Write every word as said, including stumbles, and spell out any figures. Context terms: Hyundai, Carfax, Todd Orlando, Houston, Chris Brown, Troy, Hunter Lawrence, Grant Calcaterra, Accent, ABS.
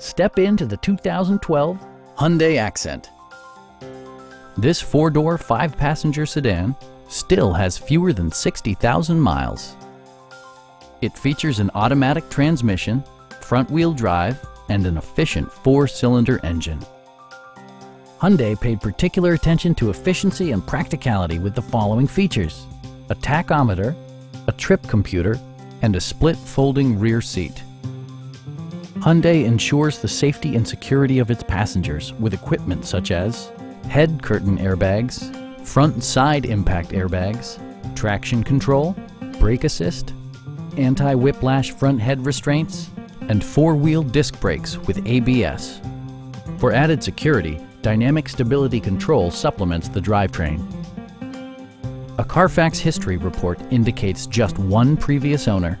Step into the two thousand twelve Hyundai Accent. This four-door, five-passenger sedan still has fewer than sixty thousand miles. It features an automatic transmission, front-wheel drive, and an efficient four-cylinder engine. Hyundai paid particular attention to efficiency and practicality with the following features: a tachometer, a trip computer, and a split folding rear seat. Hyundai ensures the safety and security of its passengers with equipment such as head curtain airbags, front and side impact airbags, traction control, brake assist, anti-whiplash front head restraints, and four-wheel disc brakes with A B S. For added security, dynamic stability control supplements the drivetrain. A Carfax history report indicates just one previous owner.